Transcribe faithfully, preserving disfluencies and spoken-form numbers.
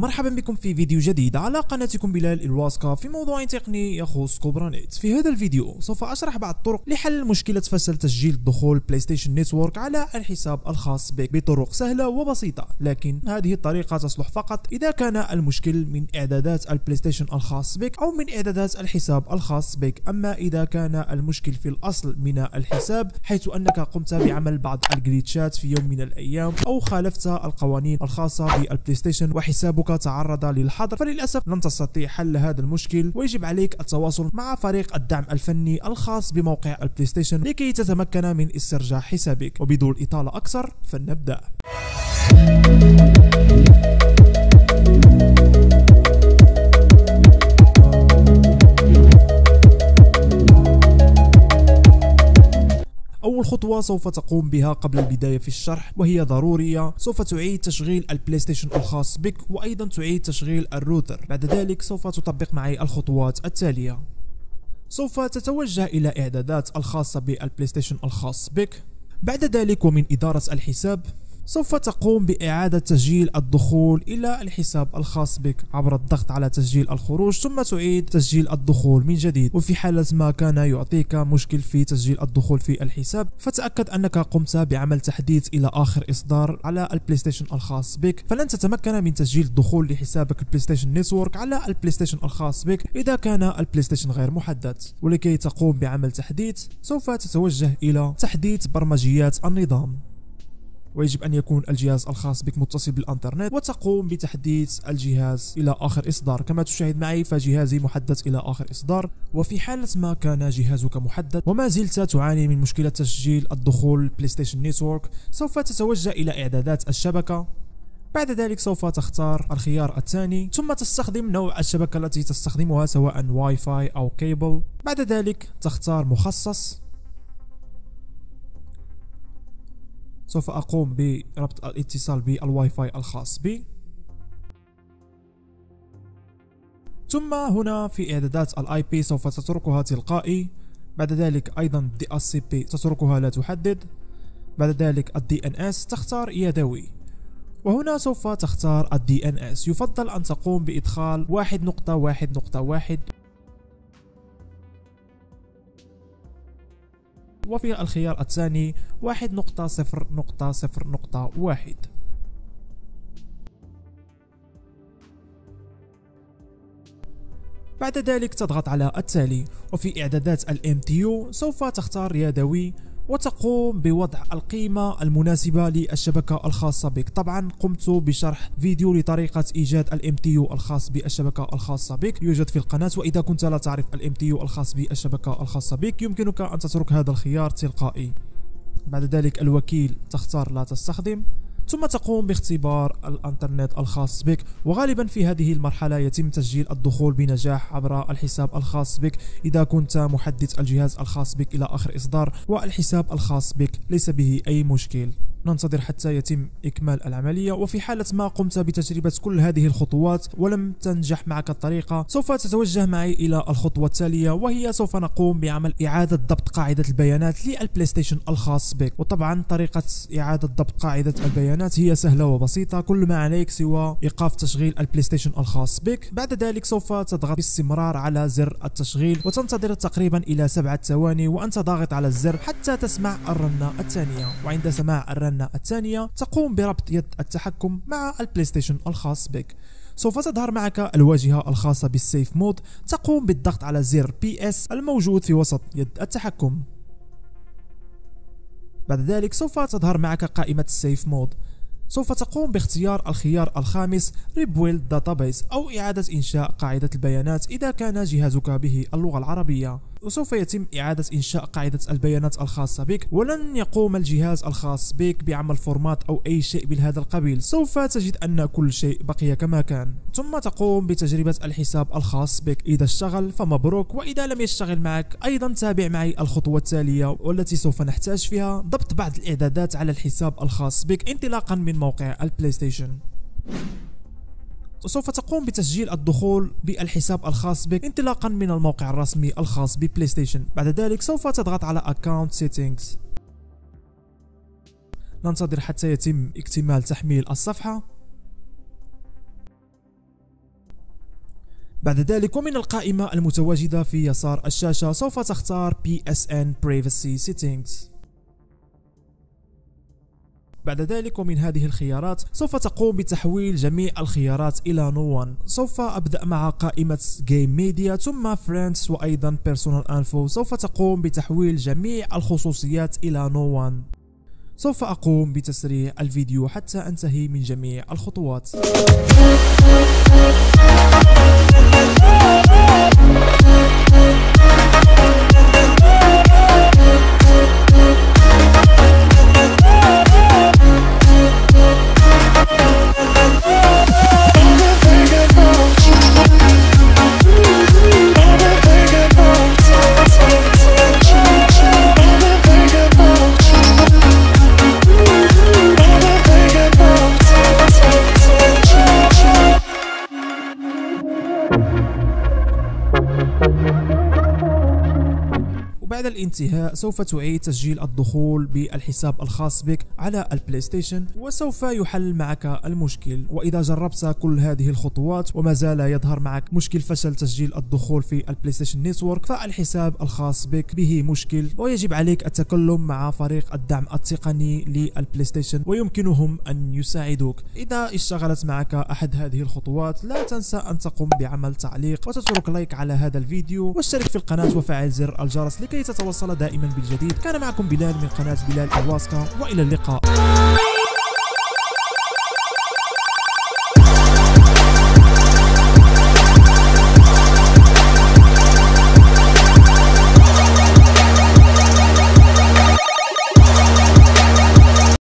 مرحبا بكم في فيديو جديد على قناتكم بلال الواسكا في موضوع تقني يخص كوبرانيت. في هذا الفيديو سوف اشرح بعض الطرق لحل مشكلة فشل تسجيل دخول بلاي ستيشن نتورك على الحساب الخاص بك بطرق سهلة وبسيطة، لكن هذه الطريقة تصلح فقط اذا كان المشكل من اعدادات البلاي ستيشن الخاص بك او من اعدادات الحساب الخاص بك. اما اذا كان المشكل في الاصل من الحساب، حيث انك قمت بعمل بعض الجليتشات في يوم من الايام او خالفت القوانين الخاصة بالبلاي ستيشن وحساب تعرض للحظر، فللأسف لن تستطيع حل هذا المشكل، ويجب عليك التواصل مع فريق الدعم الفني الخاص بموقع البلاي ستيشن لكي تتمكن من استرجاع حسابك. وبدون إطالة أكثر فلنبدأ. أول خطوة سوف تقوم بها قبل البداية في الشرح وهي ضرورية، سوف تعيد تشغيل البلاي ستيشن الخاص بك وأيضا تعيد تشغيل الروتر. بعد ذلك سوف تطبق معي الخطوات التالية. سوف تتوجه إلى إعدادات الخاصة بالبلاي ستيشن الخاص بك. بعد ذلك ومن إدارة الحساب سوف تقوم بإعادة تسجيل الدخول إلى الحساب الخاص بك عبر الضغط على تسجيل الخروج، ثم تعيد تسجيل الدخول من جديد. وفي حالة ما كان يعطيك مشكل في تسجيل الدخول في الحساب، فتأكد أنك قمت بعمل تحديث إلى آخر إصدار على البلاي ستيشن الخاص بك، فلن تتمكن من تسجيل الدخول لحسابك البلاي ستيشن نتورك على البلاي ستيشن الخاص بك إذا كان البلاي ستيشن غير محدد. ولكي تقوم بعمل تحديث سوف تتوجه إلى تحديث برمجيات النظام، ويجب أن يكون الجهاز الخاص بك متصل بالإنترنت، وتقوم بتحديث الجهاز إلى آخر إصدار. كما تشاهد معي فجهازي محدث إلى آخر إصدار. وفي حالة ما كان جهازك محدث وما زلت تعاني من مشكلة تسجيل الدخول بلاي ستيشن نتورك، سوف تتوجه إلى إعدادات الشبكة. بعد ذلك سوف تختار الخيار الثاني، ثم تستخدم نوع الشبكة التي تستخدمها سواء واي فاي أو كيبل. بعد ذلك تختار مخصص. سوف أقوم بربط الاتصال بالواي فاي الخاص بي. ثم هنا في إعدادات الاي بي سوف تتركها تلقائي. بعد ذلك أيضا الدي اس سي بي تتركها لا تحدد. بعد ذلك الدي ان اس تختار يدوي. وهنا سوف تختار الدي ان اس. يفضل أن تقوم بإدخال واحد نقطة واحد نقطة واحد. وفي الخيار الثاني واحد نقطة صفر نقطة صفر نقطة واحد. بعد ذلك تضغط على التالي. وفي إعدادات ال إم تي يو سوف تختار يدوي وتقوم بوضع القيمة المناسبة للشبكة الخاصة بك. طبعا قمت بشرح فيديو لطريقة إيجاد ال إم تي يو الخاص بالشبكة الخاصة بك، يوجد في القناة. وإذا كنت لا تعرف ال إم تي يو الخاص بالشبكة الخاصة بك يمكنك أن تترك هذا الخيار تلقائي. بعد ذلك الوكيل تختار لا تستخدم، ثم تقوم باختبار الانترنت الخاص بك. وغالبا في هذه المرحلة يتم تسجيل الدخول بنجاح عبر الحساب الخاص بك إذا كنت محدث الجهاز الخاص بك إلى آخر إصدار والحساب الخاص بك ليس به أي مشكل. ننتظر حتى يتم إكمال العملية. وفي حالة ما قمت بتجربة كل هذه الخطوات ولم تنجح معك الطريقة، سوف تتوجه معي إلى الخطوة التالية، وهي سوف نقوم بعمل إعادة ضبط قاعدة البيانات للبلاي ستيشن الخاص بك. وطبعا طريقة إعادة ضبط قاعدة البيانات هي سهلة وبسيطة، كل ما عليك سوى إيقاف تشغيل البلاي ستيشن الخاص بك. بعد ذلك سوف تضغط باستمرار على زر التشغيل وتنتظر تقريبا إلى سبعة ثواني وأنت ضاغط على الزر حتى تسمع الرنة الثانية. وعند سماع الرنة الثانية تقوم بربط يد التحكم مع البلاي ستيشن الخاص بك. سوف تظهر معك الواجهة الخاصة بالسيف مود، تقوم بالضغط على زر بي إس الموجود في وسط يد التحكم. بعد ذلك سوف تظهر معك قائمة السيف مود. سوف تقوم باختيار الخيار الخامس Rebuild Database أو إعادة إنشاء قاعدة البيانات إذا كان جهازك به اللغة العربية. وسوف يتم إعادة إنشاء قاعدة البيانات الخاصة بك، ولن يقوم الجهاز الخاص بك بعمل فورمات أو أي شيء من هذا القبيل. سوف تجد أن كل شيء بقي كما كان. ثم تقوم بتجربة الحساب الخاص بك. إذا اشتغل فمبروك، وإذا لم يشتغل معك أيضا تابع معي الخطوة التالية والتي سوف نحتاج فيها ضبط بعض الإعدادات على الحساب الخاص بك انطلاقا من موقع البلاي ستيشن. سوف تقوم بتسجيل الدخول بالحساب الخاص بك انطلاقا من الموقع الرسمي الخاص ببلاي ستيشن. بعد ذلك سوف تضغط على Account Settings. ننتظر حتى يتم اكتمال تحميل الصفحة. بعد ذلك ومن القائمة المتواجدة في يسار الشاشة سوف تختار بي إس إن Privacy Settings. بعد ذلك ومن هذه الخيارات سوف تقوم بتحويل جميع الخيارات إلى نون. سوف أبدأ مع قائمة Game Media ثم Friends وأيضا Personal Info. سوف تقوم بتحويل جميع الخصوصيات إلى نون. سوف أقوم بتسريع الفيديو حتى أنتهي من جميع الخطوات. بعد الانتهاء سوف تعيد تسجيل الدخول بالحساب الخاص بك على البلاي ستيشن وسوف يحل معك المشكل. وإذا جربت كل هذه الخطوات وما زال يظهر معك مشكل فشل تسجيل الدخول في البلاي ستيشن نتورك، فالحساب الخاص بك به مشكل ويجب عليك التكلم مع فريق الدعم التقني للبلاي ستيشن ويمكنهم أن يساعدوك. إذا اشتغلت معك أحد هذه الخطوات لا تنسى أن تقوم بعمل تعليق وتترك لايك على هذا الفيديو واشترك في القناة وفعل زر الجرس لكي تتوصل دائما بالجديد. كان معكم بلال من قناة بلال الواسكا، وإلى اللقاء.